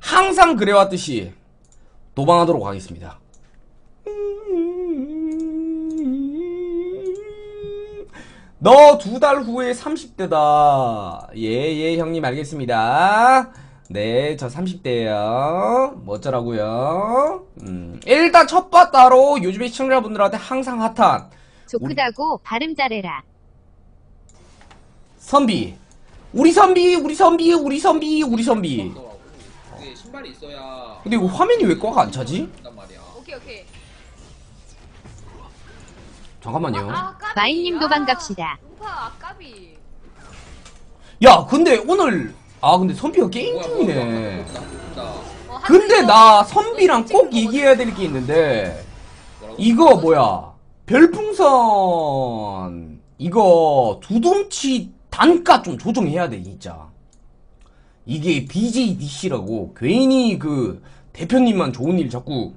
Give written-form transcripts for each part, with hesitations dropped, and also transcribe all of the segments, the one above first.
항상 그래왔듯이 도망하도록 하겠습니다. 너 2달 후에 30대다. 예예 형님 알겠습니다. 네, 저 30대예요. 뭐 어쩌라고요? 일단 첫바 따로 요즘에 시청자분들한테 항상 핫한 좋크다고 발음 잘해라. 선비. 우리 선비. 네, 신발이 있어야. 근데 이거 화면이 왜 꺼가 안 차지? 오케이. 잠깐만요. 마인님도 반갑시다. 야, 근데 오늘 근데 선비가 게임 중이네. 근데 나 선비랑 꼭 얘기해야 될 게 있는데 이거 뭐야? 별풍선 이거 두둠치 단가 좀 조정해야 돼 진짜. 이게 BJDC라고 괜히 그 대표님만 좋은 일 자꾸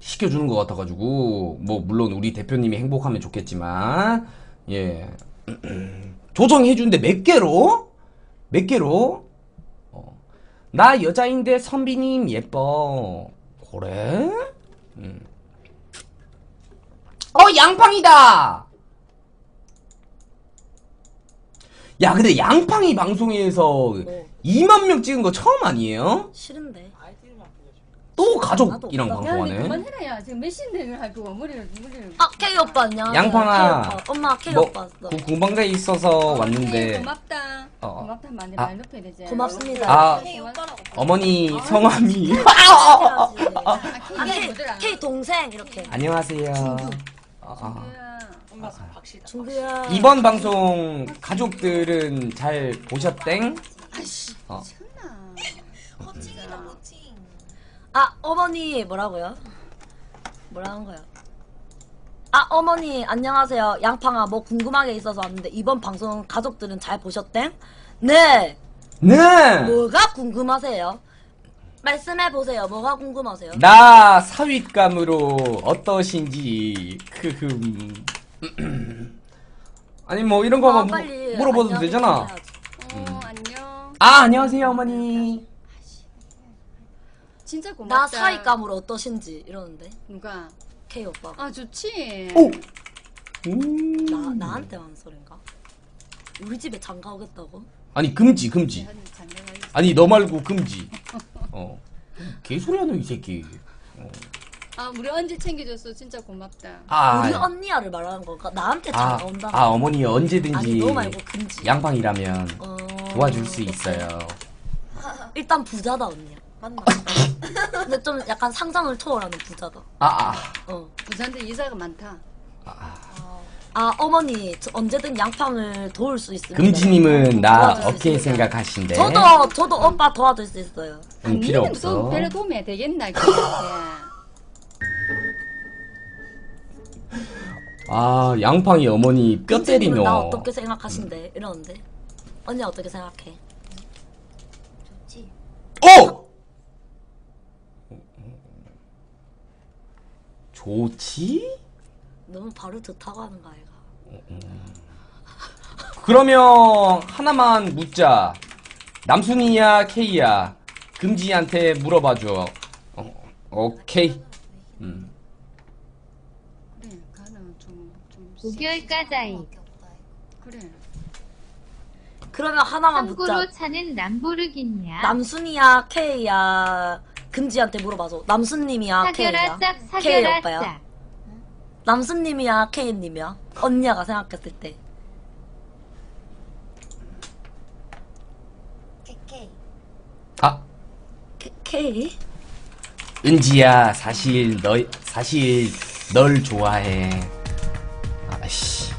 시켜주는 것 같아가지고 뭐 물론 우리 대표님이 행복하면 좋겠지만 예 조정해주는데 몇 개로? 나 여자인데 선비님 예뻐. 그래? 양팡이다! 야 근데 양팡이 방송에서 2만 명 찍은 거 처음 아니에요? 싫은데. 또 가족이랑 방송하네. 그만해라야. 지금 몇 시인데 할 거고 무리를. 아 케이 오빠 안녕. 양팡아. 케이 오빠. 엄마 케이 오빠 왔어. 공방대에 있어서 왔는데. 고맙다. 고맙다. 많이 말 높여야 되지. 고맙습니다. 케이 오빠라고. 어머니 성함이. 케이 동생 이렇게. 안녕하세요. 중규야. 이번 방송 가족들은 잘 보셨땡? 아이씨. 미쳤나. 호칭이다 호칭. 어머니 뭐라고요? 뭐라 한 거야? 어머니 안녕하세요. 양팡아 뭐 궁금한 게 있어서 왔는데 이번 방송 가족들은 잘 보셨대? 네! 네! 뭐가 궁금하세요? 말씀해보세요. 뭐가 궁금하세요? 나 사윗감으로 어떠신지 아니 뭐 이런 거만 물어봐도 되잖아. 안녕. 안녕하세요 어머니. 진짜 고맙다. 나 사윗감으로 어떠신지 이러는데 누가? 케이 오빠. 좋지. 오. 나한테만 소린가? 우리 집에 장가 오겠다고? 아니 금지. 아니 너 말고 금지. 개소리하는 이 새끼. 우리 언제 챙겨줬어? 진짜 고맙다. 우리 언니야를 말하는 건가? 나한테 장가 온다. 어머니 언제든지. 아니 너 말고 금지. 양팡이라면 도와줄 수 있어요. 일단 부자다 언니야. 맞나? 근데 좀 약간 상상을 초월하는 부자다. 부자인데 이자가 많다. 어머니 언제든 양팡을 도울 수 있습니다. 금지님은 나 어떻게 생각하신데? 저도 오빠 도와줄 수 있어요. 필요 없어. 별로 도움이 되겠나? 양팡이 어머니 뼈 때리며. 나 어떻게 생각하신데? 이러는데 언니 어떻게 생각해? 좋지. 좋지? 너무 바로 좋다고 하는 거 아이가. 그러면 하나만 묻자. 남순이야 케이야 금지한테 물어봐줘. 오케이. 그래 가는 좀 5개월까지. 그래. 그러면 하나만 묻자. 참고로 차는 람보르기니야. 남순이야 케이야 금지한테 물어봐줘. 남순님이야 케이야. 케이 오빠야. 남순님이야 케이님이야. 언니야가 생각했을 때. 케이. 케이. 은지야 사실 널 좋아해. 아씨.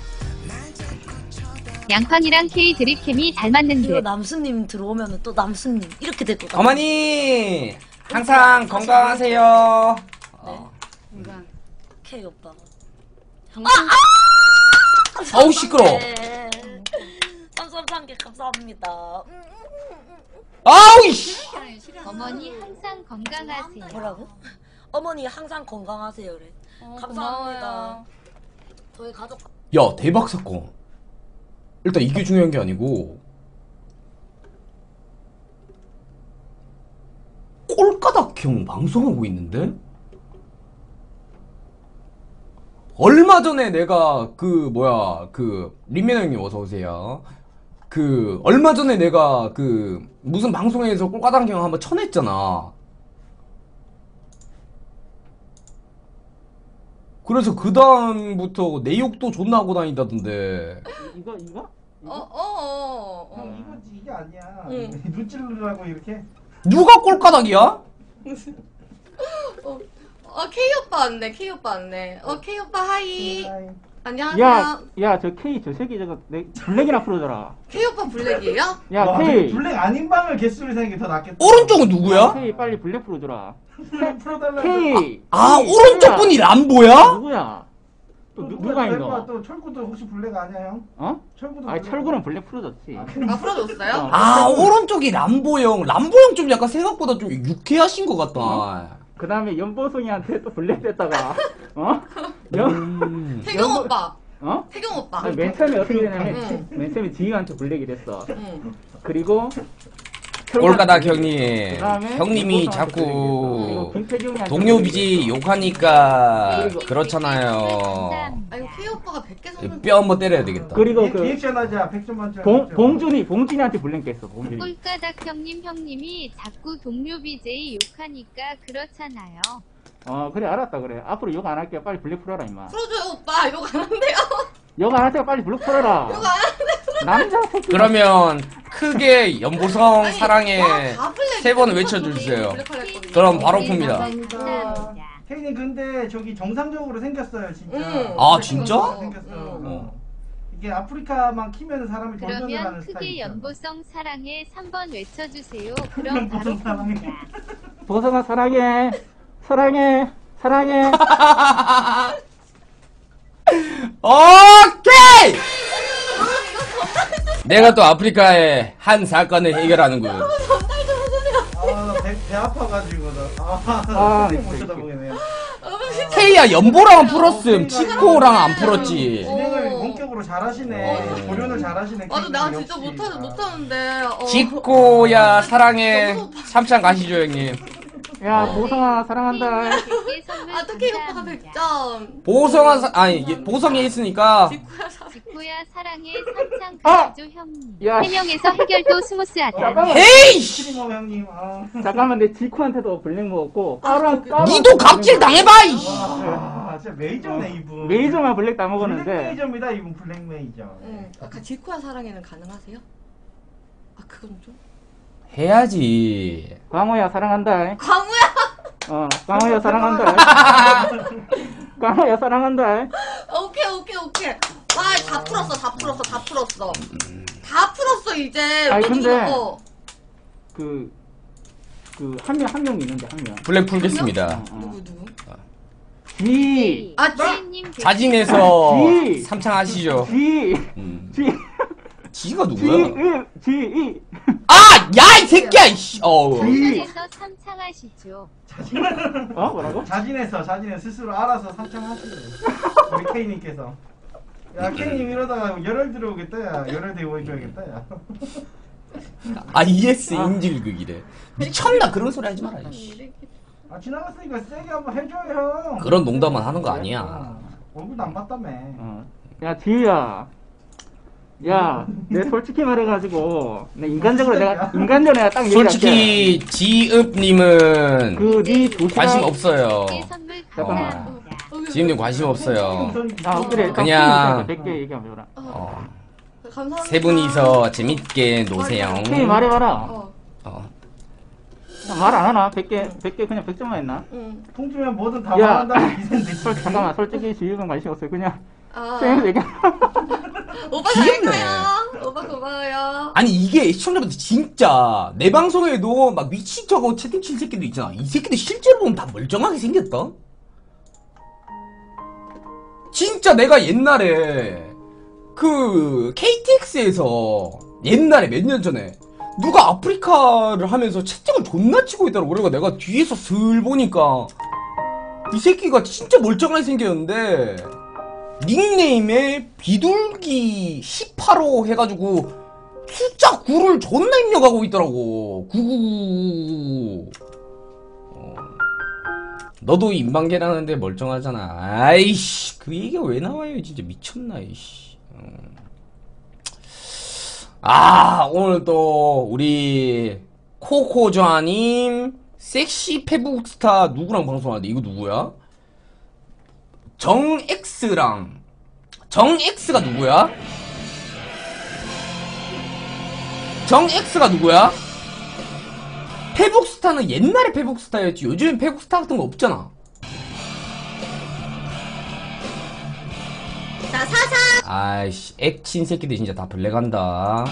양팡이랑 케이 드립캠이 잘 맞는데. 이거 남순님 들어오면은 또 남순님 이렇게 될 것 같아. 어머니. 항상 건강하세요. 건강. 케이 오빠. 어우 시끄러워. 깜깜한 게 감사합니다. 아우 씨. 어머니 항상 건강하세요. 뭐라고? 어머니 항상 건강하세요래. 감사합니다. 저희 가족. 야 대박 사건. 일단 이게 중요한 게 아니고 꼴까닥형 방송하고 있는데? 얼마 전에 내가 린매너 형님 어서오세요. 얼마 전에 내가 무슨 방송에서 꼴까닥형 한번 쳐냈잖아. 그래서 그 다음부터 내 욕도 존나 하고 다닌다던데. 이거? 형 이거지. 이게 아니야. 눈 찌르라고 이렇게? 누가 꼴까닥이야? K 오빠 왔네. K 오빠 하이. 하이. 안녕하세요. 야, 저 K 저 새끼 저거 내 블랙이라 부르더라. K 오빠 블랙이에요? 야, 와, K 블랙 아닌 방을 개수를 세는 게 더 낫겠다. 오른쪽은 누구야? 야, K 빨리 블랙 부르더라. 풀어달라. K. K 오른쪽 분이 람보야? 누구야? 또 누가 이거? 또 철구도 혹시 블랙 아니야 형? 어? 철구도. 아니 철구는 블랙 풀어줬지. 아 풀어줬어요? 오른쪽이 람보 형. 람보 형 좀 약간 생각보다 좀 유쾌하신 것 같다. 그 다음에 연보송이한테 또 블랙 됐다가 어? 태경 오빠. 어? 태경 오빠. 아니, 맨 처음에 어떻게 되냐면 맨 처음에 지희한테 블랙이 됐어. 그리고 꼴까닥 형님. 형님이 자꾸 동료비지 욕하니까 그렇잖아요. 아니 K 오빠가 100개 선물 뼈 한번 때려야 되겠다. 그리고 리액션하자. 100점 만점. 봉준이한테 블랙 깼어. 꼴까닥 형님이 자꾸 동료비지 욕하니까 그렇잖아요. 그래 알았다 그래. 앞으로 욕 안 할게. 빨리 블랙 풀어라 임마. 풀어줘요 오빠. 욕 안 한대요. 욕 안 하세요. 빨리 블랙 풀어라. 욕 안 한대요. 남자 새끼. 그러면 크게 연보성 사랑에 세 번 외쳐주세요. 그럼 바로 풉니다. 태인이 근데 저기 정상적으로 생겼어요 진짜. 아 진짜? 이게 아프리카만 키면 사람이 던전을 하는 스타일. 그러면 크게 연보성 사랑에 3번 외쳐주세요. 그럼 바로 풉니다. 보성아 사랑해. 사랑해. 오케이! 내가 또 아프리카의 한 사건을 해결하는군. 여러분 전달 좀 해주세요. 배 아파가지고 못 쳐다보겠네요. 케이야 연보랑은 풀었음. 치코랑 안 풀었지. 진행을 본격으로 잘하시네. 조련을 잘하시네. 맞아 난 진짜 못하는데. 치코야 사랑해. 삼창 가시죠 형님. 야 보성아 사랑한다. 아 또 K 오빠가 100점. 보성에 있으니까. 지코야 사랑해. 삼창 가죠 형님. 해명에서 해결도 스무스하다. 헤이. 잠깐만 내 지코한테도 블랙 먹었고. 니도 갑질 당해봐 이. 아 진짜 메이저네 이분. 메이저만 블랙 다 먹었는데. 블랙 메이저입니다 이분 블랙 메이저. 아까 지코야 사랑해는 가능하세요? 아 그건 좀. 해야지. 광호야 사랑한다. 광호야 사랑한다. 광호야 사랑한다. 오케이. 와, 다 풀었어. 다 풀었어 이제. 아니 근데 한 명 있는데 한 명. 블랙 풀겠습니다. 누구? 지. 자진해서 삼창 하시죠. 지가 누구야? 지이. 야, 이 새끼야! 자진해서 삼창하시죠. 뭐라고? 자진해서 스스로 알아서 삼창하시죠. 우리 K님께서. 야, K님 이러다가 열혈 들어오겠다, 야. 열혈 되고 있어야겠다, 야. ES 인질극이래. 미쳤나? 그런 소리 하지 마라, 이씨. 지나갔으니까 세게 한번 해줘요. 그런 농담만 하는 거 아니야. 얼굴도 안 봤다며. 야, 지희야. 야, 내 솔직히 말해가지고, 인간적으로 내가 딱 얘기할게. 솔직히 지읍님은 관심 없어요. 지읍님 관심 없어요. 그냥 세 분이서 재밌게 노세요. 형이 말해봐라. 말 안 하나? 100개 그냥 100점만 했나? 통주면 뭐든 다 말한다고 기세인데. 잠깐만, 솔직히 지읍은 관심 없어요. 그냥. 오빠 잘했어요. 오빠 고마워요. 아니 이게 시청자분들 진짜 내 방송에도 막 미친 척하고 채팅 칠 새끼도 있잖아. 이 새끼들 실제로 보면 다 멀쩡하게 생겼다. 진짜 내가 옛날에 KTX에서 옛날에 몇 년 전에 누가 아프리카를 하면서 채팅을 존나 치고 있다고 그러고 내가 뒤에서 슬 보니까 이 새끼가 진짜 멀쩡하게 생겼는데 닉네임에 비둘기 18호 해가지고 숫자 9를 존나 입력하고 있더라고. 999. 너도 인방계라는데 멀쩡하잖아. 아이씨, 그 얘기가 왜 나와요? 진짜 미쳤나, 이씨. 아, 오늘 또 우리 코코조아님 섹시 페북스타 누구랑 방송하는데, 이거 누구야? 정X랑. 정X가 누구야? 정X가 누구야? 페북스타는 옛날에 페북스타였지. 요즘 페북스타 같은 거 없잖아. 나 사사. 아이씨, 액친 새끼들 진짜 다 블랙한다.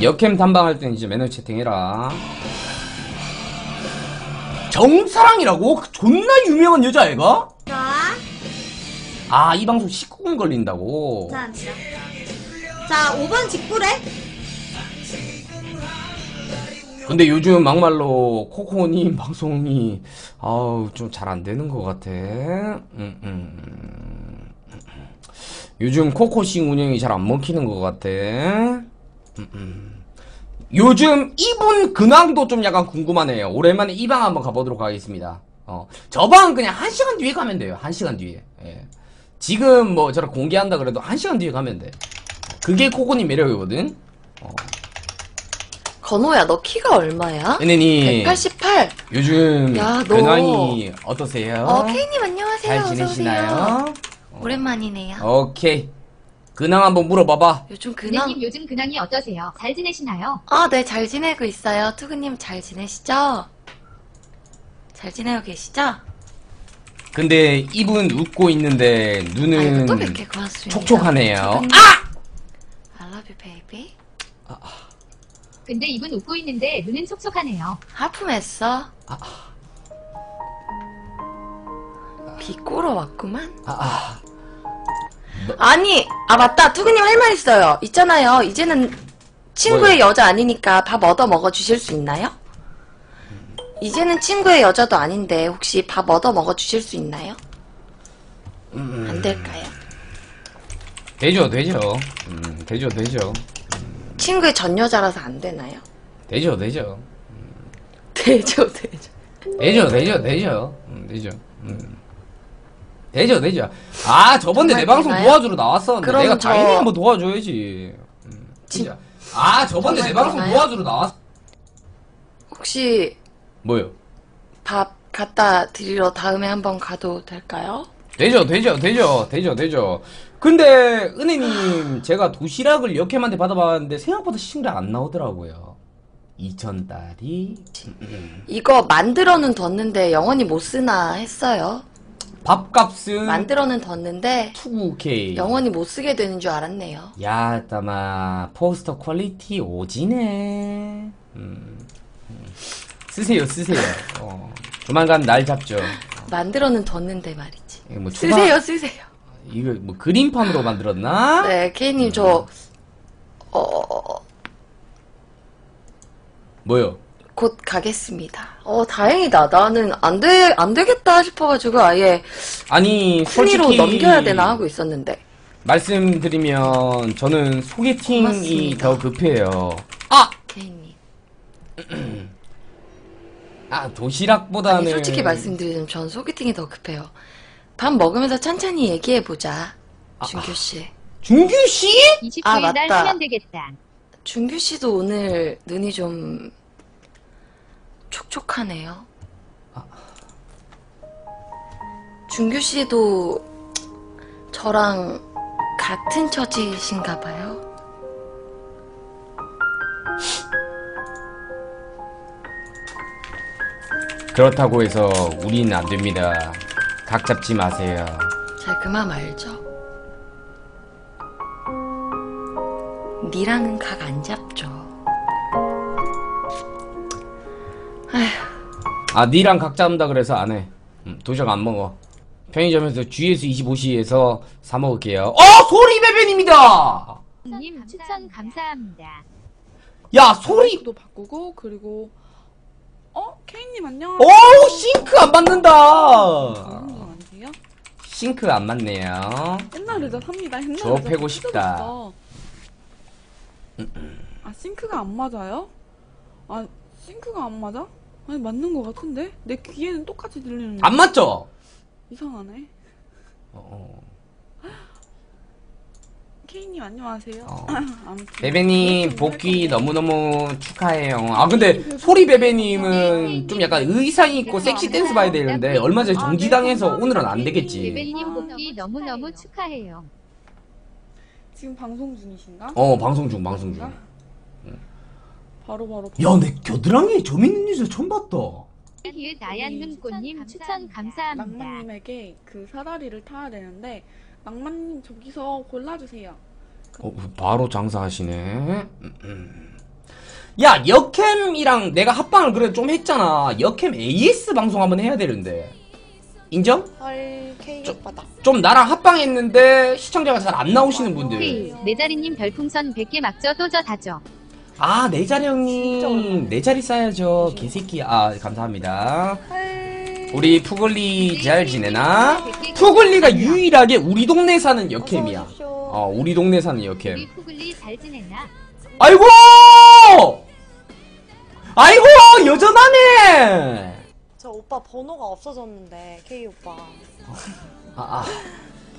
역캠 탐방할 때는 이제 매너 채팅해라. 정사랑이라고? 존나 유명한 여자애가? 아, 이 방송 19분 걸린다고. 감사합니다. 자, 5번 직구래. 근데 요즘 막말로 코코님 방송이 아우 좀 잘 안 되는 것 같아. 요즘 코코싱 운영이 잘 안 먹히는 것 같아. 요즘 이분 근황도 좀 약간 궁금하네요. 오랜만에 이 방 한번 가보도록 하겠습니다. 저 방은 그냥 1시간 뒤에 가면 돼요. 1시간 뒤에. 예. 지금 뭐 저를 공개한다 그래도 1시간 뒤에 가면 돼. 그게 코코님 매력이거든. 건호야, 너 키가 얼마야? 은혜님 188. 요즘 근황이 어떠세요? 케이님 안녕하세요. 잘 지내시나요? 오랜만이네요. 오케이, 근황 한번 물어봐봐. 요즘 근황. 은혜님 요즘 근황이 어떠세요? 잘 지내시나요? 아, 네, 잘 지내고 있어요. 투그님 잘 지내시죠? 잘 지내고 계시죠? 근데 입은 웃고 있는데 눈은 촉촉하네요. 아! I love you, baby. 근데 입은 웃고 있는데 눈은 촉촉하네요. 하품했어? 비꼬러 왔구만. 아니, 아 맞다, 투그님 할 말 있어요. 있잖아요, 이제는 친구의 뭐요? 여자 아니니까 밥 얻어 먹어 주실 수 있나요? 이제는 친구의 여자도 아닌데 혹시 밥 얻어 먹어 주실 수 있나요? 안 될까요? 되죠. 되죠. 친구의 전 여자라서 안 되나요? 되죠. 되죠. 아, 저번에 내 방송 도와주러 나왔었는데 내가 당연히 한번 도와줘야지. 진짜. 아, 저번에 내 방송 도와주러 나왔. 혹시 뭐요? 밥 갖다 드리러 다음에 한번 가도 될까요? 되죠. 근데 은혜님 제가 도시락을 역캠한테 받아봤는데 생각보다 시청자 안 나오더라고요. 2000달이 이거 만들어는 뒀는데 영원히 못 쓰나 했어요. 밥값은 만들어는 뒀는데 2K 영원히 못 쓰게 되는 줄 알았네요. 야, 따마 포스터 퀄리티 오지네. 쓰세요. 조만간 날 잡죠. 만들어는 뒀는데 말이지. 뭐 초반... 쓰세요. 이거 뭐 그림판으로 만들었나? 네, 케이님 저... 뭐요? 곧 가겠습니다. 다행이다. 나는 안 되겠다 싶어가지고 아예... 아니, 순위로 솔직히... 넘겨야 되나 하고 있었는데. 말씀드리면 저는 소개팅이 고맙습니다. 더 급해요. 케이님. 도시락보다는... 아니, 솔직히 말씀드리면 전 소개팅이 더 급해요. 밥 먹으면서 천천히 얘기해보자. 중규씨. 중규씨? 아, 맞다. 중규씨도 오늘 눈이 좀... 촉촉하네요. 중규씨도 저랑 같은 처지신가봐요. 그렇다고 해서 우린 안 됩니다. 각 잡지 마세요. 잘 그만 말죠. 니랑은 각 안 잡죠. 아휴. 니랑 각 잡는다 그래서 안 해. 도시락 안 먹어. 편의점에서 GS 25시에서 사 먹을게요. 소리 배변입니다. 님 추천 감사합니다. 야, 소리도 바꾸고 그리고. 케이님 안녕. 오, 싱크 안 맞는다. 싱크 안 맞네요. 옛날 의자 삽니다. 옛날 의자. 저 패고 싶다. 싱크가 안 맞아요? 싱크가 안 맞아? 아니 맞는 거 같은데? 내 귀에는 똑같이 들리는 거. 안 맞죠? 이상하네. 케이님 안녕하세요. 베베님 복귀 너무너무 축하해요. 아 근데 소리 베베님은 좀 약간 의상이 있고 섹시 댄스 봐야 되는데 얼마 전에 정지당해서 오늘은 안 되겠지. 베베님 복귀 너무너무 축하해요. 지금 방송 중이신가? 어 방송 중 방송 중. 바로. 야 내 겨드랑이에 점 있는 뉴스 처음 봤다. 예, 나얀눈 꽃님 추천 감사합니다. 낭만님에게 그 사다리를 타야 되는데 낭만님 저기서 골라주세요. 바로 장사하시네. 야 여캠이랑 내가 합방을 그래도 좀 했잖아. 여캠 AS 방송 한번 해야 되는데 인정? 헐 케이크바닥 좀 나랑 합방했는데 시청자가 잘 안 나오시는 분들. 내 자리님 별풍선 100개 막죠. 또 저 다죠. 아 내 자리 형님 내 자리 싸야죠 개새끼. 아 감사합니다. 우리 푸글리 잘 지내나? 푸글리가 유일하게 우리 동네 사는 여캠이야. 어 우리 동네 사는 여캠. 우리 푸글리 잘 지내나? 아이고! 아이고 여전하네. 저 오빠 번호가 없어졌는데 K 오빠.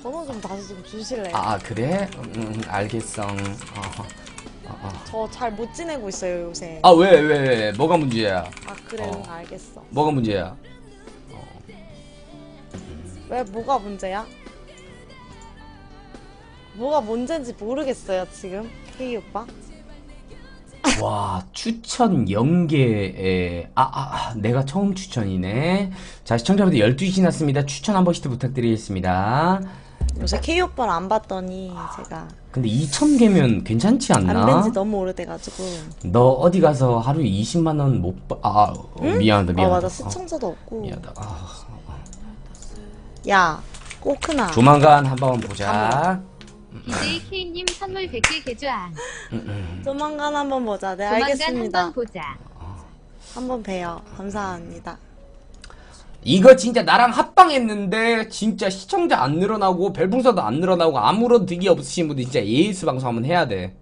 번호 좀 다시 좀 주실래요? 아 그래? 알겠어. 저 잘 못 지내고 있어요 요새. 아 왜? 뭐가 문제야? 아 그래 알겠어. 뭐가 문제야? 왜 뭐가 문제야? 뭐가 문제인지 모르겠어요 지금 K 오빠. 와 추천 0개에 내가 처음 추천이네. 자 시청자분들 12시 지났습니다. 추천 한 번씩 부탁드리겠습니다. 요새 K 오빠를 안 봤더니 제가. 근데 2000개면 괜찮지 않나? 안 된 지 너무 오래돼가지고. 너 어디 가서 하루에 20만원 못 받.. 응? 미안하다. 맞아 시청자도 없고. 미안하다. 야 꼬크나 조만간 한번 보자. DJ K님 선물 100개 개조한. 조만간 한번 보자. 네 알겠습니다. 한번 보자. 한번 봬요. 감사합니다. 이거 진짜 나랑 합방했는데 진짜 시청자 안 늘어나고 별풍선도 안 늘어나고 아무런 득이 없으신 분들 진짜 AS 방송 한번 해야 돼.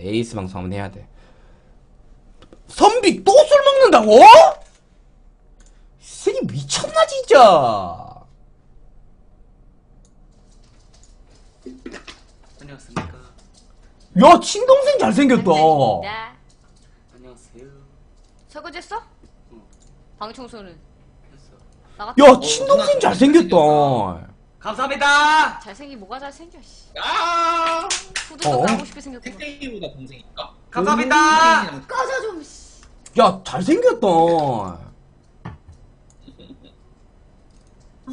AS 방송 한번 해야 돼. 선비 또 술 먹는다고? 이 미쳤나 진짜. 안녕하십니까. 야 친동생 잘생겼다. 안녕하세요. 설거지했어? 응. 방 청소는? 했어. 야 친동생 잘생겼다. 감사합니다. 잘생긴 뭐가 잘생겨 씨. 아 후드도 나고 싶게 생겼다. 동생이보다 동생일까? 감사합니다. 꺼져 좀 씨. 야 잘생겼다.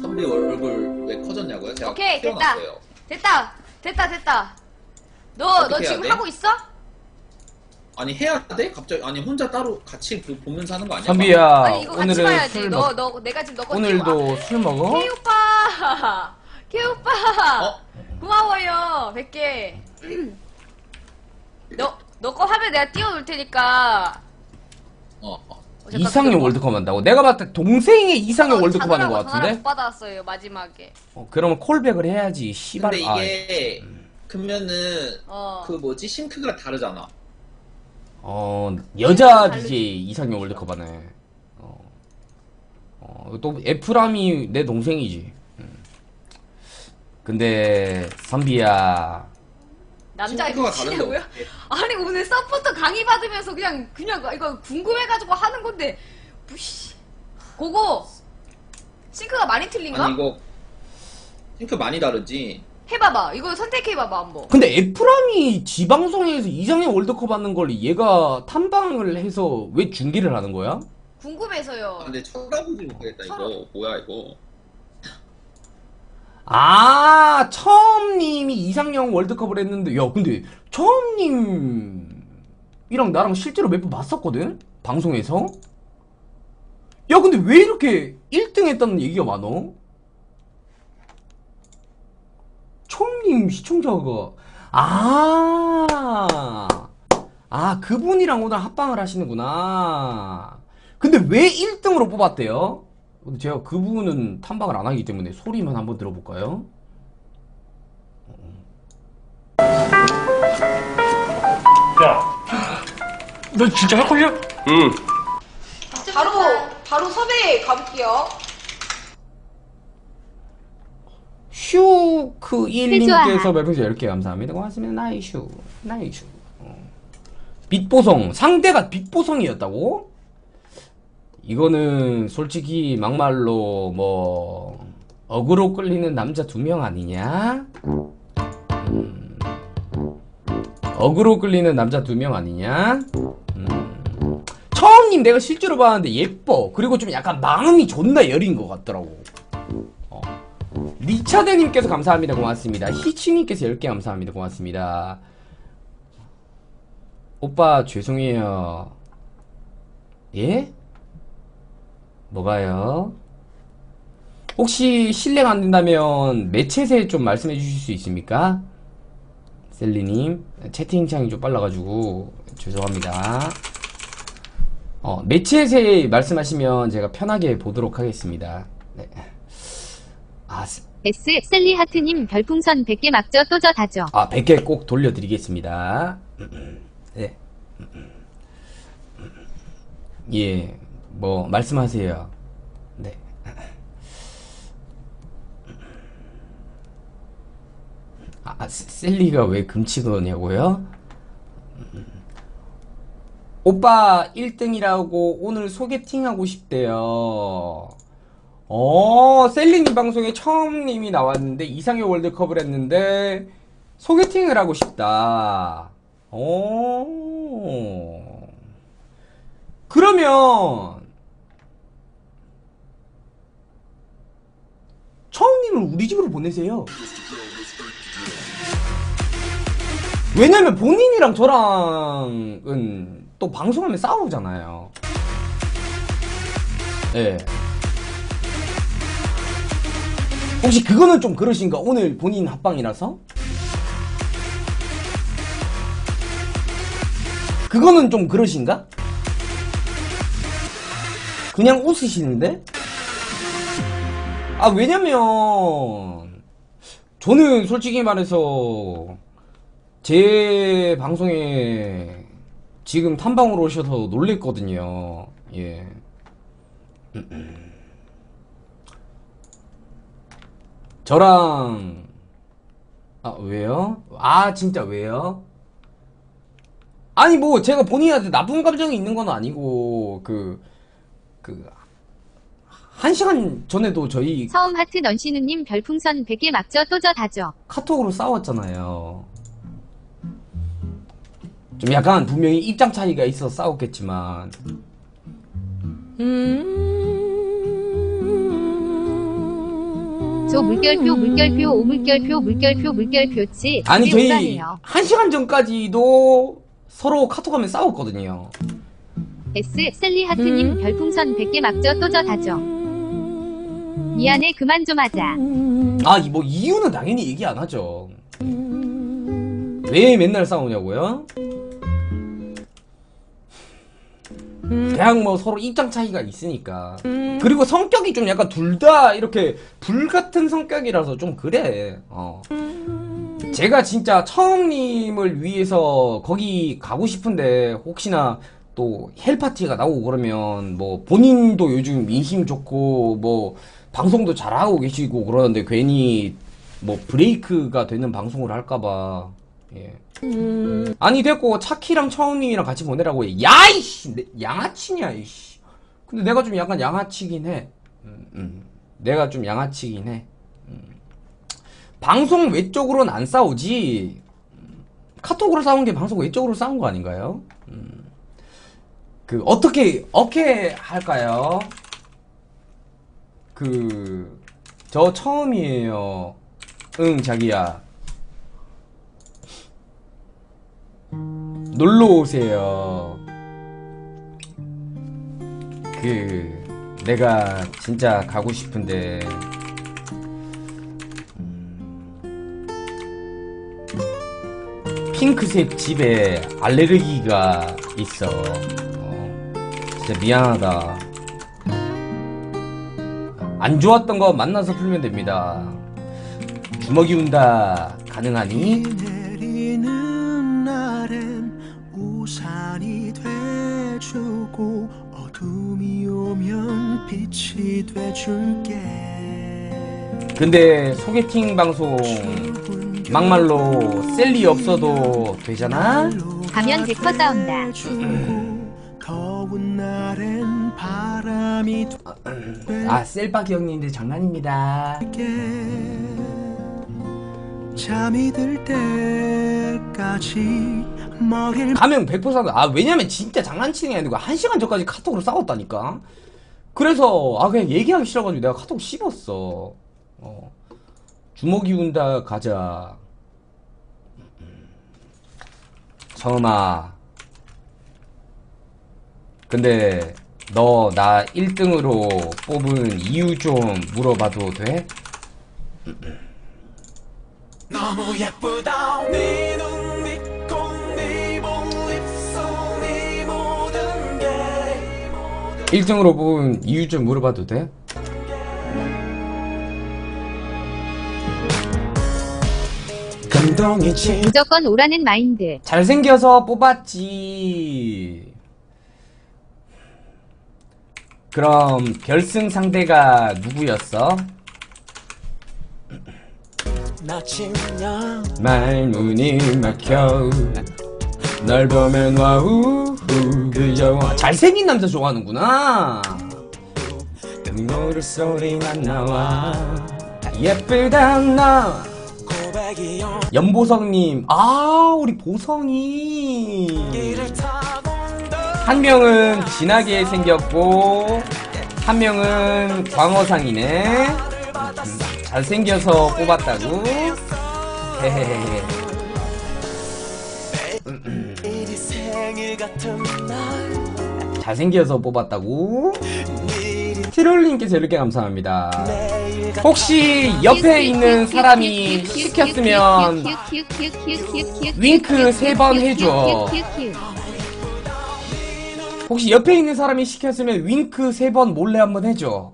선배 얼굴 왜 커졌냐고요? 제가 오케이 키워놨어요. 됐다. 너 지금 돼? 하고 있어? 아니 해야 돼? 갑자기 아니 혼자 따로 같이 보면서 하는 거 아니야? 선비야 아니, 오늘은 술 먹어. 너 내가 지금 너 오늘도 술 먹어? 케이 오빠. 고마워요 100개. 너 거 하면 내가 띄워놓을 테니까. 이상형 월드컵 한다고? 내가 봤을 때 동생이 이상형 월드컵 하는 거 같은데? 전화를 못 받았어요 마지막에. 그러면 콜백을 해야지 씨발. 근데 이게 그러면은 그 뭐지? 싱크가 다르잖아. 여자 DJ 이상형 월드컵 하네. 또 에프람이 내 동생이지. 근데 선비야 남자 이거 치냐고요? 아니 오늘 서포터 강의 받으면서 그냥 이거 궁금해가지고 하는 건데 무시. 그거 싱크가 많이 틀린가? 아니 이거 싱크 많이 다르지. 해봐봐 이거 선택해봐봐 한번. 근데 에프람이 지방송에서 이상형 월드컵 하는 걸 얘가 탐방을 해서 왜 중계를 하는 거야? 궁금해서요. 근데 쳐다보지 못하겠다 서로. 이거 뭐야 이거. 아 처음님이 이상형 월드컵을 했는데. 야 근데 처음님이랑 나랑 실제로 몇 번 봤었거든? 방송에서? 야 근데 왜 이렇게 1등 했다는 얘기가 많어? 처음님 시청자가 그분이랑 오늘 합방을 하시는구나. 근데 왜 1등으로 뽑았대요? 제가 그분은 탐방을 안 하기 때문에 소리만 한번 들어볼까요? 야, 너 진짜 할걸요? 응. 바로 바로 섭외 가볼게요. 슈그1님께서 별풍선 10개 감사합니다. 고맙습니다. 나이슈. 나이슈. 빛보성. 상대가 빛보성이었다고? 이거는 솔직히 막말로 뭐 어그로 끌리는 남자 2명 아니냐? 어그로 끌리는 남자 2명 아니냐? 처음님 내가 실제로 봤는데 예뻐. 그리고 좀 약간 마음이 존나 여린 것 같더라고. 리차드님께서 감사합니다. 고맙습니다. 히치님께서 10개 감사합니다. 고맙습니다. 오빠 죄송해요. 예? 뭐가요? 혹시 실례가 안 된다면 매체세 좀 말씀해 주실 수 있습니까? 셀리님 채팅창이 좀 빨라가지고 죄송합니다. 매체세 말씀하시면 제가 편하게 보도록 하겠습니다. 네. 셀리 하트님 별풍선 100개 막죠? 또 저 다죠? 아 100개 꼭 돌려드리겠습니다. 네. 예. 뭐 말씀하세요. 네. 아 셀리가 왜 금치더냐고요? 오빠 1등이라고 오늘 소개팅하고 싶대요. 셀리님 방송에 처음님이 나왔는데 이상의 월드컵을 했는데 소개팅을 하고 싶다. 그러면 처음님을 우리 집으로 보내세요. 왜냐면 본인이랑 저랑은 또 방송하면 싸우잖아요. 예. 혹시 그거는 좀 그러신가? 오늘 본인 합방이라서? 그거는 좀 그러신가? 그냥 웃으시는데? 아 왜냐면 저는 솔직히 말해서 제 방송에 지금 탐방으로 오셔서 놀랬거든요. 예. 저랑 아 왜요? 아 진짜 왜요? 아니 뭐 제가 본인한테 나쁜 감정이 있는 건 아니고 한 시간 전에도 저희 처음 하트 넌시누님 별풍선 100개 막죠? 또 저 다죠? 카톡으로 싸웠잖아요. 좀 약간 분명히 입장 차이가 있어서 싸웠겠지만 저 물결표. 아니 저희 한 시간 전까지도 서로 카톡하면 싸웠거든요. 셀리 하트님 별풍선 100개 막죠? 또 저 다죠? 미안해 그만 좀 하자. 아 뭐 이유는 당연히 얘기 안 하죠. 왜 맨날 싸우냐고요? 그냥 뭐 서로 입장 차이가 있으니까. 그리고 성격이 좀 약간 둘 다 이렇게 불같은 성격이라서 좀 그래. 제가 진짜 처음님을 위해서 거기 가고 싶은데 혹시나 또 헬파티가 나오고 그러면 뭐 본인도 요즘 인심 좋고 뭐 방송도 잘하고 계시고 그러는데 괜히 뭐 브레이크가 되는 방송을 할까봐. 예. 아니 됐고 차키랑 처음님이랑 같이 보내라고 해. 야이씨 양아치냐 이씨. 근데 내가 좀 약간 양아치긴 해. 내가 좀 양아치긴 해. 방송 외적으로는 안 싸우지 카톡으로 싸운 게 방송 외적으로 싸운 거 아닌가요? 어떻게 할까요? 저 처음이에요. 응 자기야 놀러오세요. 내가 진짜 가고 싶은데 핑크색 집에 알레르기가 있어. 진짜 미안하다. 안 좋았던 거 만나서 풀면 됩니다. 주먹이 운다 가능하니? 내리는 날엔 우산이 돼주고 어둠이 오면 빛이 돼줄게. 근데 소개팅 방송 막말로 셀리 없어도 되잖아? 가면 데코 싸운다. 더운 날엔 바람이 셀박이 형님들 장난입니다. 잠이 들 때까지 머리를 가면 100% 싸운다. 아, 왜냐면 진짜 장난치는 게 아니고 1시간 전까지 카톡으로 싸웠다니까. 그래서 그냥 얘기하기 싫어가지고 내가 카톡 씹었어. 주먹이 운다 가자. 성음아, 근데 너 나 1등으로 뽑은 이유 좀 물어봐도 돼? 너무 예쁘다. 네 눈, 네 코, 네 목, 입술, 네 모든 게. 1등으로 뽑은 이유 좀 물어봐도 돼? 무조건 오라는 마인드. 잘생겨서 뽑았지. 그럼 결승 상대가 누구였어? 말문이 막혀 널 보면 와우 그저. 잘생긴 남자 좋아하는구나. 모를 소리만 나와 예쁘다 나. 연보성님, 우리 보성이 한 명은 진하게 생겼고 한 명은 광어상이네. 잘생겨서 뽑았다고. 잘생겨서 뽑았다고. 티롤님께서 이렇게 감사합니다. 혹시 옆에 있는 사람이 시켰으면 윙크 3번 해줘. 혹시 옆에 있는 사람이 시켰으면 윙크 3번 몰래 한번 해줘.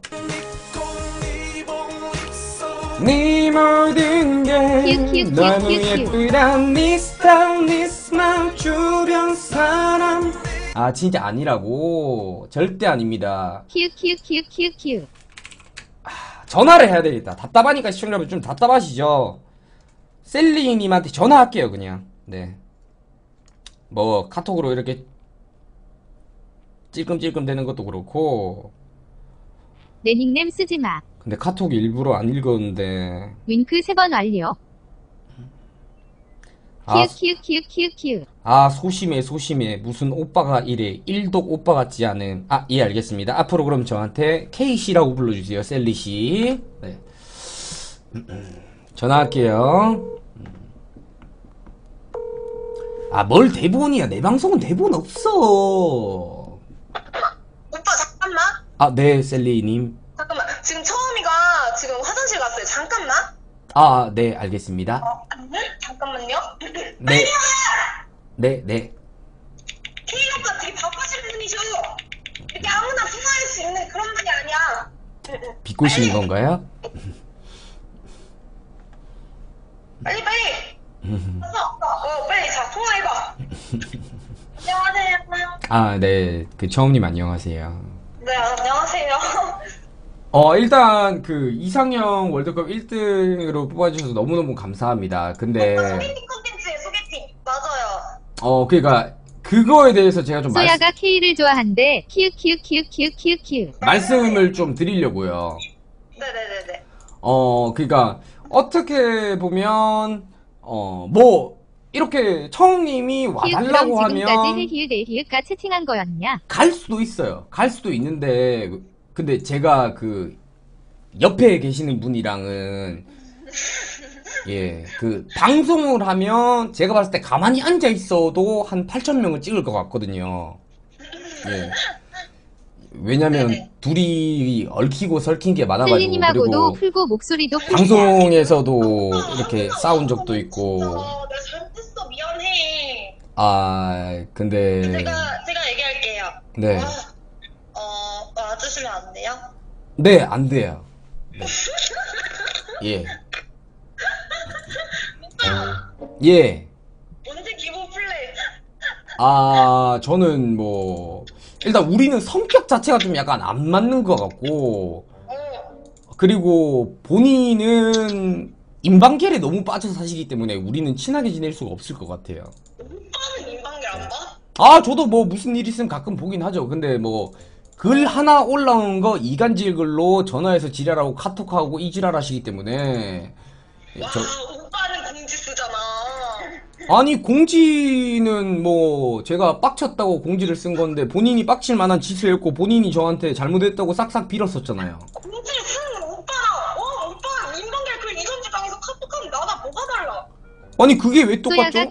네 모든 게 너무 예쁘다. 네 스타일, 네 스마일, 주변 사람. 진짜 아니라고. 절대 아닙니다. 큐큐큐큐큐. 전화를 해야 되겠다. 답답하니까 시청자분 좀 답답하시죠? 셀리님한테 전화할게요 그냥. 네, 뭐 카톡으로 이렇게 찔끔찔끔 되는 것도 그렇고. 내 닉네임 쓰지마. 근데 카톡 일부러 안 읽었는데. 윙크 3번 완료. 큐큐큐큐큐. 소심해 소심해. 무슨 오빠가 이래. 1독 오빠 같지 않음. 예, 알겠습니다. 앞으로 그럼 저한테 K씨라고 불러주세요. 셀리씨. 네. 전화할게요. 뭘 대본이야. 내 방송은 대본 없어. 오빠 잠깐만. 네, 셀리님. 잠깐만. 지금 처음이가 지금 화장실 갔어요. 잠깐만. 네, 알겠습니다. 잠깐만요. 네. 네, 네. 케이 오빠 되게 바쁘신 분이셔. 이렇게 아무나 수사할 수 있는 그런 분이 아니야. 비꼬시는 건가요? 빨리 빨리. 빨리 자 통화해봐. 안녕하세요. 네, 그 처음님 안녕하세요. 네, 안녕하세요. 일단 그 이상형 월드컵 1등으로 뽑아주셔서 너무너무 감사합니다. 근데 소개팅 콘텐츠에 소개팅 맞아요. 그러니까 그거에 대해서 제가 좀 소야가 K를 좋아한대. 키우키우키우키우키우키우 말씀을 좀 드리려고요. 네네네네. 그러니까 어떻게 보면 뭐 이렇게 청님이 와달라고 하면 지금까지 히히히히가 채팅한 거였냐? 갈 수도 있어요. 갈 수도 있는데. 근데 제가 그 옆에 계시는 분이랑은 그 방송을 하면 제가 봤을 때 가만히 앉아 있어도 한 8,000명을 찍을 것 같거든요. 왜냐면 둘이 얽히고 설킨 게 많아가지고. 그리고 풀고 목소리도 방송에서도 이렇게 싸운 적도 있고. 나 잘못했어 미안해. 근데 제가 얘기할게요. 네. 와주시면 안 돼요? 네, 안 돼요. 네. 예. 예. 언제 기본 플레이? 저는 뭐 일단 우리는 성격 자체가 좀 약간 안 맞는 것 같고, 그리고 본인은 인방계에 너무 빠져서 사시기 때문에 우리는 친하게 지낼 수가 없을 것 같아요. 오빠는 인방계 안 봐? 아, 저도 뭐 무슨 일 있으면 가끔 보긴 하죠. 근데 뭐 글 하나 올라온 거 이간질 글로 전화해서 지랄하고 카톡하고 이 지랄 하시기 때문에. 와, 오빠는 공지수잖아. 아니, 공지는 뭐 제가 빡쳤다고 공지를 쓴 건데, 본인이 빡칠 만한 짓을 했고 본인이 저한테 잘못했다고 싹싹 빌었었잖아요. 공지를 쓴 오빠랑 오빠 인방계 글 이간질 당해서 카톡하면 나랑 뭐가 달라? 아니, 그게 왜 똑같죠?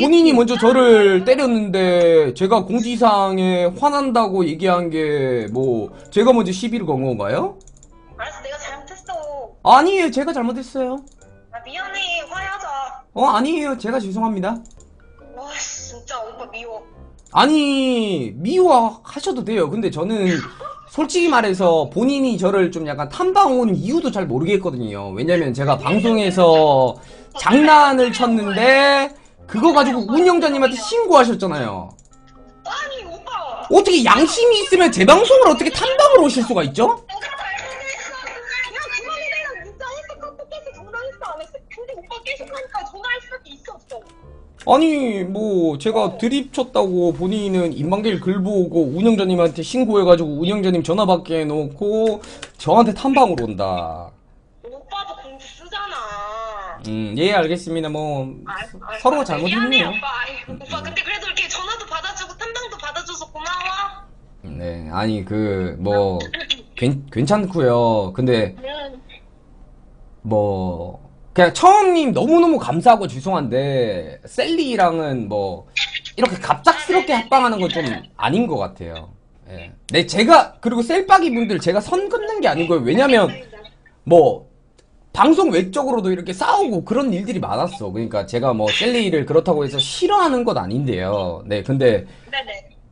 본인이 먼저 저를 때렸는데 제가 공지사항에 화난다고 얘기한 게 뭐 제가 먼저 시비를 건 건가요? 알았어, 내가 잘못했어. 아니에요, 제가 잘못했어요. 아, 미안해, 화해하자. 아니에요, 제가 죄송합니다. 와, 진짜 오빠 미워. 아니, 미워하셔도 돼요. 근데 저는 솔직히 말해서 본인이 저를 좀 약간 탐방 온 이유도 잘 모르겠거든요. 왜냐면 제가 방송에서 장난을 쳤는데 그거 가지고 운영자님한테 신고하셨잖아요. 아니, 오빠, 어떻게 양심이 있으면 제 방송을 어떻게 탐방으로 오실 수가 있죠? 아니, 뭐 제가 드립 쳤다고 본인은 인방길 글 보고 운영자님한테 신고해가지고 운영자님 전화 받게 해놓고 저한테 탐방으로 온다. 오빠도 공지 쓰잖아. 예, 알겠습니다. 뭐 서로 잘못했네요. 미안해, 오빠. 오빠 근데 그래도 이렇게 전화도 받아주고 탐방도 받아줘서 고마워. 네, 아니 그 뭐 괜찮고요. 근데 뭐 그냥 처음님 너무너무 감사하고 죄송한데 셀리랑은 뭐 이렇게 갑작스럽게 합방하는 건 좀 아닌 것 같아요. 예. 네, 제가 그리고 셀빡이 분들 제가 선 긋는 게 아닌 거예요. 왜냐면 뭐 방송 외적으로도 이렇게 싸우고 그런 일들이 많았어. 그러니까 제가 뭐 셀리를 그렇다고 해서 싫어하는 건 아닌데요. 네, 근데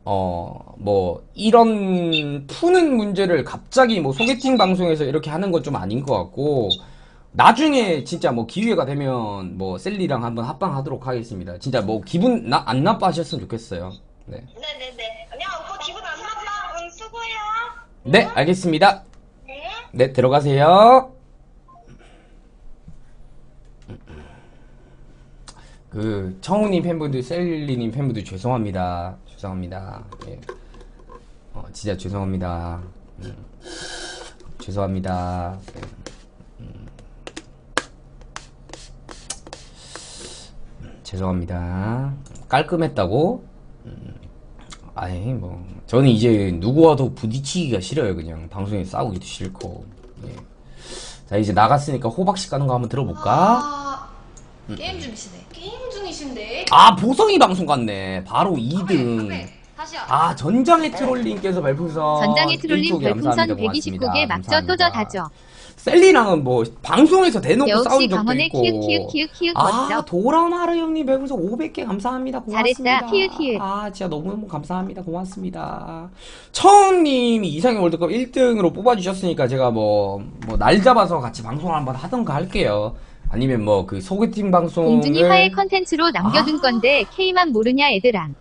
뭐 이런 푸는 문제를 갑자기 뭐 소개팅 방송에서 이렇게 하는 건 좀 아닌 것 같고, 나중에 진짜 뭐 기회가 되면 뭐 셀리랑 한번 합방하도록 하겠습니다. 진짜 뭐 기분 안 나빠하셨으면 좋겠어요. 네. 네네네. 아니야, 오빠 기분 안 나빠. 응, 수고해요. 네, 알겠습니다. 네. 네, 들어가세요. 그 청우님 팬분들, 셀리님 팬분들 죄송합니다. 죄송합니다. 예. 진짜 죄송합니다. 죄송합니다. 죄송합니다. 깔끔했다고? 아니 뭐 저는 이제 누구와도 부딪히기가 싫어요. 그냥 방송에 싸우기도 싫고. 예. 자, 이제 나갔으니까 호박씨 까는 거 한번 들어볼까? 게임 중이시네. 게임 중이신데? 아, 보성이 방송 갔네. 바로 2등. 아, 전장의 트롤님께서 별풍선. 전장의 트롤님 별풍선 129개 막저 또저 다죠. 셀리랑은 뭐 방송에서 대놓고 싸운 적도 있고. 아, 도라마르 형님 별풍선 500개 감사합니다. 고맙습니다. 잘했다. 아, 진짜 너무너무 감사합니다. 고맙습니다. 처음님이 이상형 월드컵 1등으로 뽑아주셨으니까 제가 뭐 날 잡아서 같이 방송을 한번 하던가 할게요. 아니면 뭐 그 소개팅 방송을 공준이 화해 컨텐츠로 남겨둔 건데 K만 모르냐 애들랑.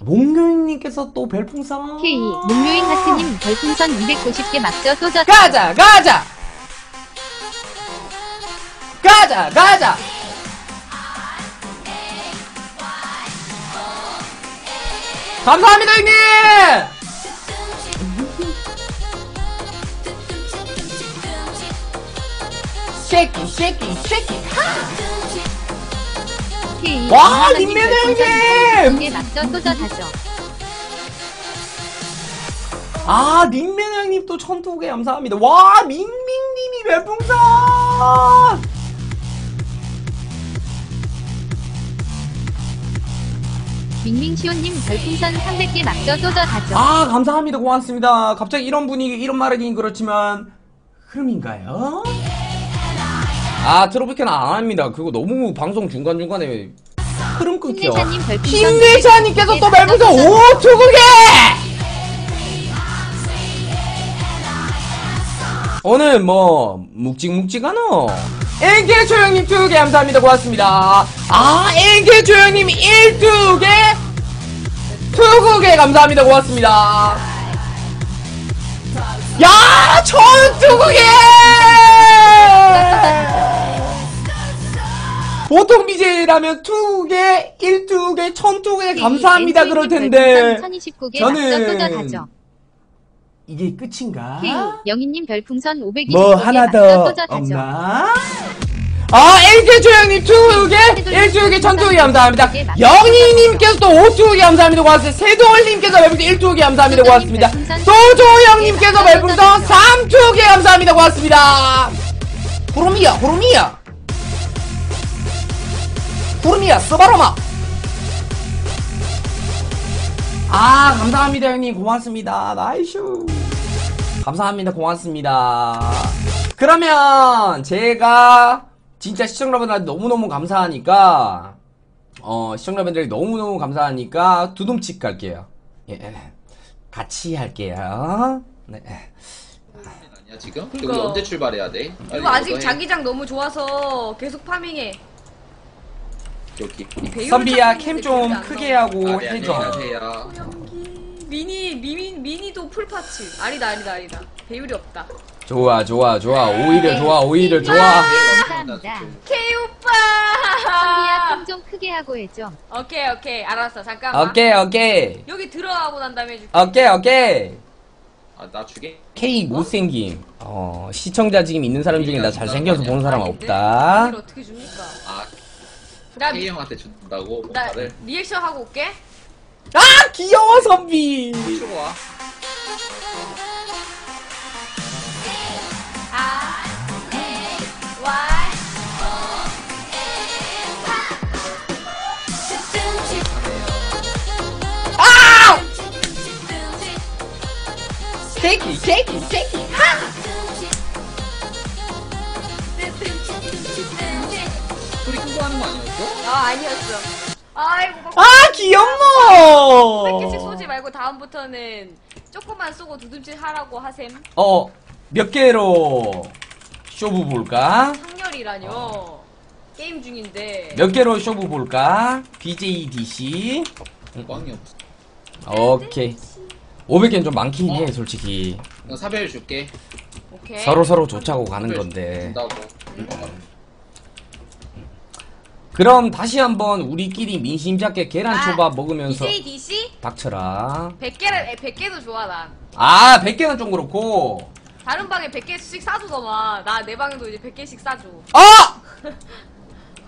목요인님께서 또 별풍선 K. 목요인 하트님 별풍선 290개 막죠 쏘자. 가자 가자 가자 가자. 감사합니다 형님. 쉐이킹 쉐이킹 쉐이킹. 와, 님매너 형님! 아, 님매너 형님 또 1000개 감사합니다. 와, 밍밍님이 별풍선! 밍밍시온님 별풍선 300개 맞죠? 쏟아가죠. 아, 감사합니다. 고맙습니다. 갑자기 이런 분위기, 이런 말하긴 그렇지만 흐름인가요? 아, 트로피캔 안 합니다. 그거 너무 방송 중간중간에 흐름 끊겨. 힘내샤님께서 또 별풍선 5,000개! 오늘 뭐 묵직묵직하노? 엔게조형님 2개 감사합니다. 고맙습니다. 아, 엔게조형님 1,2개 푸글리 감사합니다. 고맙습니다. 야, 처음 푸글리! 보통 BJ라면 2개, 1두개, 1000두개 감사합니다 그럴 텐데 저는 이게 끝인가? 영희님 별풍선 520개 뭐 하나 더 없나? 아, LK조 형님 2개, 1두개, 1000두개 감사합니다. 영희님께서 또 5두개 감사합니다. 고맙습니다. 세동월님께서 별풍선 1두개 감사합니다. 고맙습니다. 소조 형님께서 별풍선 3두개 감사합니다. 고맙습니다. 호롬이야, 호롬이야. 구름이야, 써바로마. 아, 감사합니다 형님. 고맙습니다. 나이스. 감사합니다. 고맙습니다. 그러면 제가 진짜 시청자분들한테 너무너무 감사하니까 시청자분들이 너무너무 감사하니까 두둠칩 갈게요. 예, 같이 할게요. 네. 아니야 지금? 그러니까. 우리 언제 출발해야 돼? 이거 아직 자기장 너무 좋아서 계속 파밍해. 여기. 선비야 캠 좀 크게 하고 해줘. 소영기 미니도 풀파츠. 아니다. 배율이 없다. 좋아. 오히려 좋아. 케이 오빠. 선비야 캠 좀 크게 하고 해줘. 오케이 알았어. 잠깐만. 오케이. 여기 들어가고 난 다음에 해줄게. 오케이. 아, 나 주게. K 못생김. 시청자 지금 있는 사람 중에 나 잘생겨서 보는 사람 없다. 이걸 어떻게 줍니까? 나 K 형한테 준다고 뭔가를. 리액션 하고 올게. 아, 귀여워 선비. 좋아. 아! 케이크. 아니었어. 아이고. 아, 귀엽노. 100개씩 쏘지 말고 다음부터는 조금만 쏘고 두둠칠 하라고 하셈. 몇 개로 쇼부 볼까? 상렬이라뇨. 게임 중인데. 몇 개로 쇼부 볼까? BJDC. 꽝이 없어. 오케이. 500개는 좀 많긴 해, 솔직히. 사별 줄게. 오케이. 서로 좋자고 가는 건데. 그럼 다시 한번 우리끼리 민심잡게 계란초밥 먹으면서 BJDC? 닥쳐라. 100개도 좋아 난. 아, 100개는 좀 그렇고 다른 방에 100개씩 싸주더만. 나 내 방에도 이제 100개씩 싸줘. 아!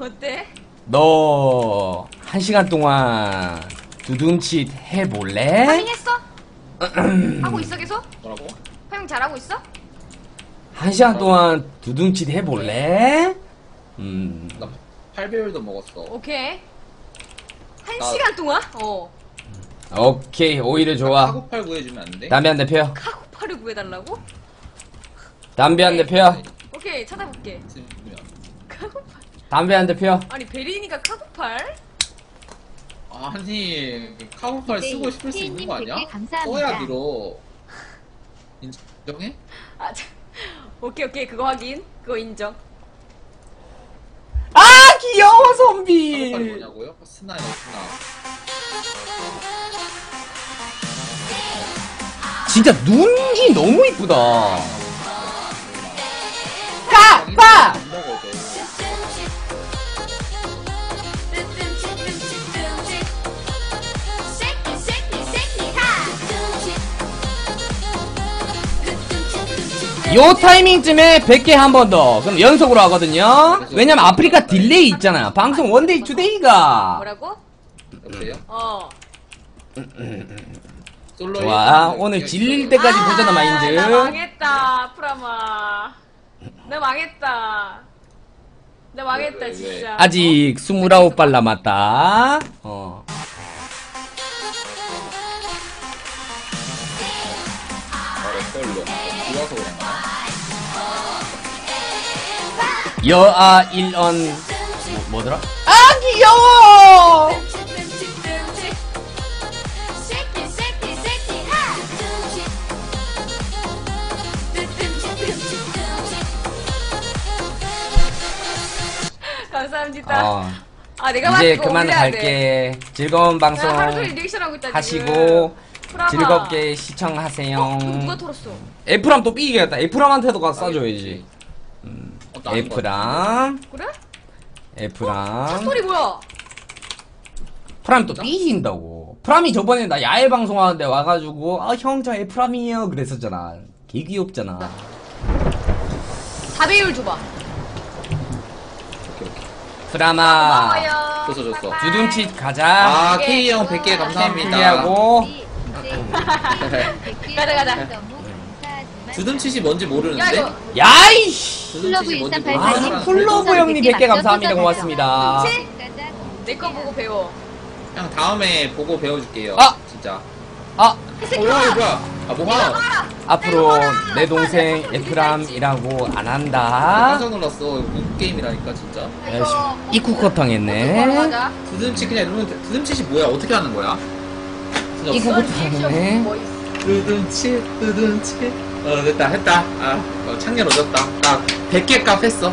어때? 너 1시간 동안 두둠칫 해볼래? 파밍했어? 하고 있어 계속? 뭐라고? 파밍 잘하고 있어? 1시간 동안 두둠칫 해볼래? 나 8배율도 먹었어. 오케이. 1시간 동안? 오케이. 오히려 좋아. 카구팔 구해주면 안 돼? 담배 한 대 펴. 카구팔을 구해달라고? 담배 한 대 펴. 오케이, 찾아볼게. 카구팔. 담배 한 대 펴. 아니, 베리니까 카구팔? 아니, 카구팔 쓰고 싶을 수 있는 거 아니야? 써야 밀어. 인정해? 아, 오케이. 그거 확인. 그거 인정. 아, 귀여워 선비. 뭐냐고요? 스나요. 진짜 눈이 너무 이쁘다. 가! 요 타이밍쯤에 100개 한 번 더. 그럼 연속으로 하거든요. 왜냐면 아프리카 딜레이 있잖아. 방송 원데이 투데이가. 뭐라고? 여보세요? 와, 오늘 질릴 때까지 보잖아. 마인드. 나 망했다. 프라마. 나 망했다 진짜. 아직 29발 남았다. 여아 일언 뭐더라? 아, 귀여워. 감사합니다. 아, 내가 이제 그만할게. 즐거운 방송 하시고 즐겁게 시청하세요. 누가 털었어? 에프람 또 삐기겠다. 에프람한테도 가서 싸줘야지. 에프람. 그래? 에프람. 찻소리 뭐야? 프람 또 삐진다고. 프람이 저번에 나 야외 방송하는데 와가지고 아 형 저 에프람이에요 그랬었잖아. 개 귀엽잖아. 4배율 줘봐. 프람아. 줬어. 주둥치 가자. 아 K형 100개 감사합니다. 준비하고. 가자. 주둥치시 뭔지 모르는데? 야이씨. 아 플로브 형님 100개 감사합니다. 고맙습니다. 내 거 보고 배워. 형 다음에 보고 배워줄게요. 아 진짜. 아 뭐야 이거야. 아 뭐야. 앞으로 내 동생 에프람이라고 안 한다. 깜짝 놀랐어. 게임이라니까 진짜. 이쿠커탕 했네. 두둠치 그냥 이러면. 두둠치시 뭐야? 어떻게 하는 거야? 이쿠커탕이네. 두둠치 두둠치. 어 됐다 했다. 아 창렬 얻었다. 나 100개 값 했어.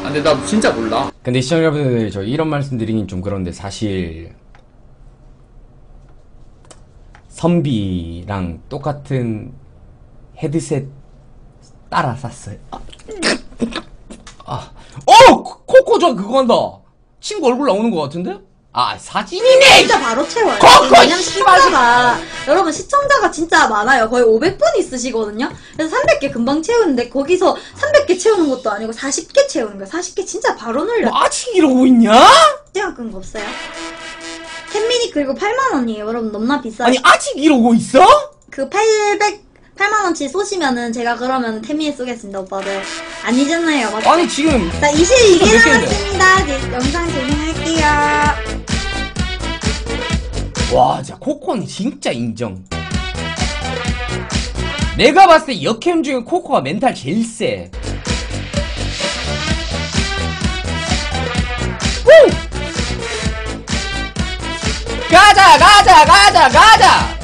아, 근데 나 진짜 몰라. 근데 시청자 여러분들 저 이런 말씀 드리긴 좀 그런데 사실 선비랑 똑같은 헤드셋 따라 샀어요. 아, 어! 코코 저 그거 한다. 친구 얼굴 나오는 거 같은데? 아 사진이네! 진짜 바로 채워요. 왜냐면 시청자가 여러분 시청자가 진짜 많아요. 거의 500분 있으시거든요. 그래서 300개 금방 채우는데 거기서 300개 채우는 것도 아니고 40개 채우는 거야. 40개 진짜 바로 늘려. 뭐 아직 이러고 있냐? 시간 끈거 없어요. 캔미니 그리고 8만원이에요. 여러분 너무나 비싸요. 아니 아직 이러고 있어? 그 8만원치 쏘시면은 제가 그러면 태미에 쏘겠습니다. 오빠들 아니잖아요. 맞죠? 아니 지금 자 22개 남았습니다. 네, 영상 진행할게요. 와 진짜 코코는 진짜 인정. 내가 봤을 때 역캠 중에 코코가 멘탈 제일 세. 후! 가자 가자 가자 가자.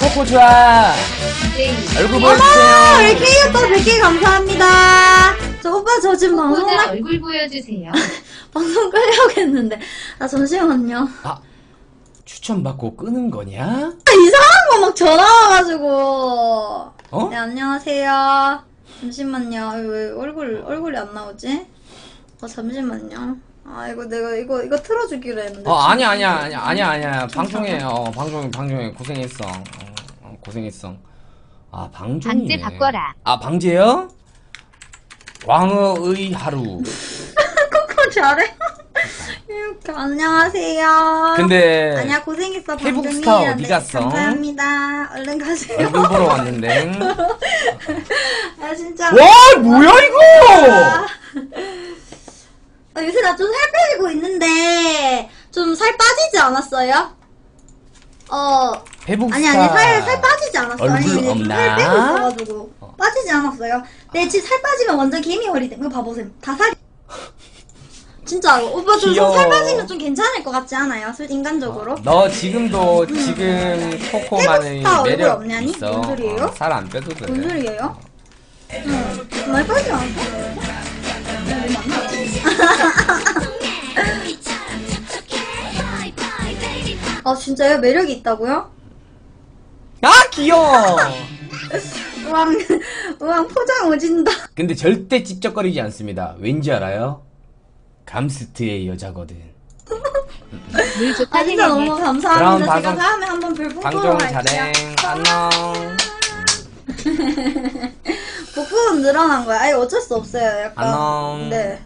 코코 좋아. 얼굴 보여주세요. 어머! 100개요 또 100개 감사합니다. 저 오빠 저 지금 방송 얼굴 보여주세요. 방송 끌려오겠는데. 아 잠시만요. 아 추천받고 끄는 거냐? 아, 이상한 거 막 전화 와가지고. 어? 네 안녕하세요. 잠시만요. 왜 얼굴이 안 나오지? 어 잠시만요. 아 이거 내가 이거 틀어주기로 했는데. 어 아니야. 방송에 고생했어. 고생했어. 아 방종이네. 방제 바꿔라. 아 방제요? 왕의 하루. 코코 잘해. 이렇게 안녕하세요. 근데 아니야 고생했어. 태북스타 어디 갔어? 감사합니다. 얼른 가세요. 얼굴 보러 왔는데. 아 진짜. 와 뭐야 이거? 아, 요새 나 좀 살 빼고 있는데 좀 살 빠지지 않았어요? 어 배북스타. 아니 살 빠지지 않았어. 얼굴 아니 좀 살 빼고 있어가지고 어. 빠지지 않았어요. 내 지금 살 빠지면 완전 개미월이 돼. 이거 봐보세요. 다 살. 진짜 오빠 좀 살 빠지면 좀 괜찮을 것 같지 않아요? 솔직히 인간적으로. 어, 너 지금도 지금 코코만의 매력 있어. 뭔 소리예요? 어, 살 안 빼도 돼. 뭔 소리예요? 말 빠지지 않았어? 아 진짜요? 매력이 있다고요? 아 귀여워. 우왕 포장 오진다. 근데 절대 찝쩍거리지 않습니다. 왠지 알아요? 감스트의 여자거든. 아 진짜 너무 감사합니다. 제가 다음에 한번 별풍으로 할게요. 안녕. 복부는 늘어난 거야. 아니 어쩔 수 없어요. 약간. 안녕. 네.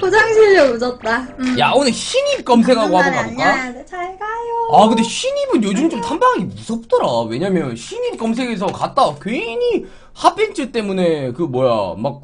포장 실력 늦었다. 야 오늘 신입 검색하고 와볼까? 잘 가요. 아 근데 신입은 요즘 좀 탐방하기 무섭더라. 왜냐면 신입 검색에서 갔다 괜히 핫벤츠 때문에 그 뭐야 막.